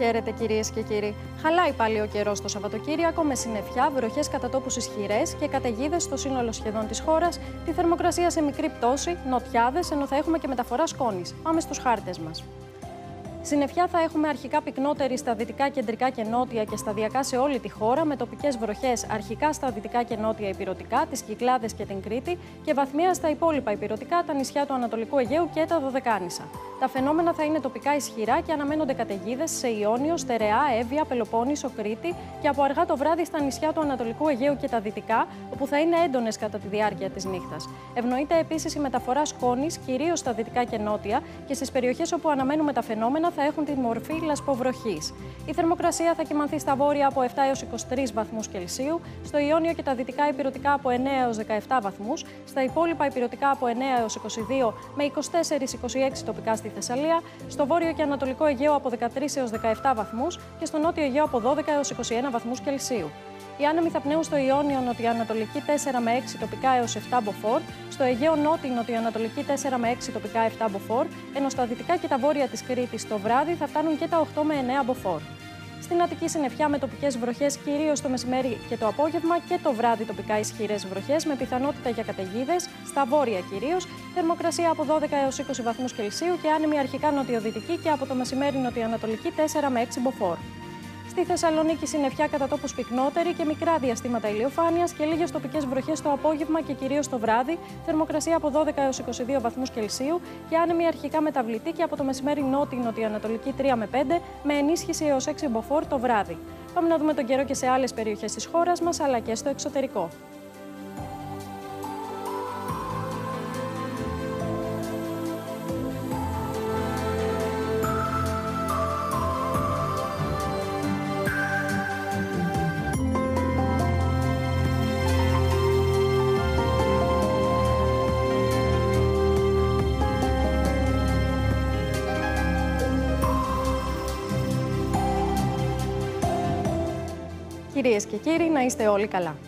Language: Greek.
Χαίρετε κυρίες και κύριοι. Χαλάει πάλι ο καιρός το Σαββατοκύριακο με συννεφιά, βροχές κατά τόπους ισχυρές και καταιγίδες στο σύνολο σχεδόν της χώρας, τη θερμοκρασία σε μικρή πτώση, νοτιάδες, ενώ θα έχουμε και μεταφορά σκόνης. Πάμε στους χάρτες μας. Συννεφιά θα έχουμε αρχικά πυκνότερη στα δυτικά, κεντρικά και νότια και σταδιακά σε όλη τη χώρα, με τοπικές βροχές αρχικά στα δυτικά και νότια ηπειρωτικά, τις Κυκλάδες και την Κρήτη και βαθμία στα υπόλοιπα ηπειρωτικά, τα νησιά του Ανατολικού Αιγαίου και τα Δωδεκάνησα. Τα φαινόμενα θα είναι τοπικά ισχυρά και αναμένονται καταιγίδες σε Ιόνιο, Στερεά, Εύβοια, Πελοπόννησο, Κρήτη και από αργά το βράδυ στα νησιά του Ανατολικού Αιγαίου και τα δυτικά, όπου θα είναι έντονες κατά τη διάρκεια της νύχτας. Ευνοείται επίσης η μεταφορά σκόνης, κυρίως στα δυτικά και νότια, και στις περιοχές όπου αναμένουμε τα φαινόμενα θα έχουν τη μορφή λασποβροχής. Η θερμοκρασία θα κυμανθεί στα βόρεια από 7 έως 23 βαθμούς Κελσίου, στο Ιόνιο και τα δυτικά ηπειρωτικά από 9 έως 17 βαθμούς, στα υπόλοιπα ηπειρωτικά από 9 έως 22 με 24-26 τοπικά στη Θεσσαλία, στο βόρειο και ανατολικό Αιγαίο από 13 έως 17 βαθμούς και στο νότιο Αιγαίο από 12 έως 21 βαθμούς Κελσίου. Οι άνεμοι θα πνέουν στο Ιόνιο νοτιοανατολική 4 με 6 τοπικά έως 7 μποφόρ, στο Αιγαίο νότιο νοτιοανατολική 4 με 6 τοπικά 7 μποφόρ, ενώ στα δυτικά και τα βόρεια της Κρήτης το βράδυ θα φτάνουν και τα 8 με 9 μποφόρ. Στην Αττική συννεφιά με τοπικές βροχές κυρίως το μεσημέρι και το απόγευμα και το βράδυ τοπικά ισχυρές βροχές με πιθανότητα για καταιγίδες, στα βόρεια κυρίως, θερμοκρασία από 12 έως 20 βαθμούς Κελσίου και άνεμη αρχικά νοτιοδυτική και από το μεσημέρι νοτιοανατολική 4 με 6 μποφόρ. Στη Θεσσαλονίκη συννεφιά κατά τόπους πυκνότερη και μικρά διαστήματα ηλιοφάνειας και λίγες τοπικές βροχές το απόγευμα και κυρίως το βράδυ, θερμοκρασία από 12 έως 22 βαθμούς Κελσίου και άνεμη αρχικά μεταβλητή και από το μεσημέρι νότιο-νοτιοανατολική 3 με 5 με ενίσχυση έως 6 μποφόρ το βράδυ. Πάμε να δούμε τον καιρό και σε άλλες περιοχές της χώρας μας αλλά και στο εξωτερικό. Κυρίες και κύριοι, να είστε όλοι καλά.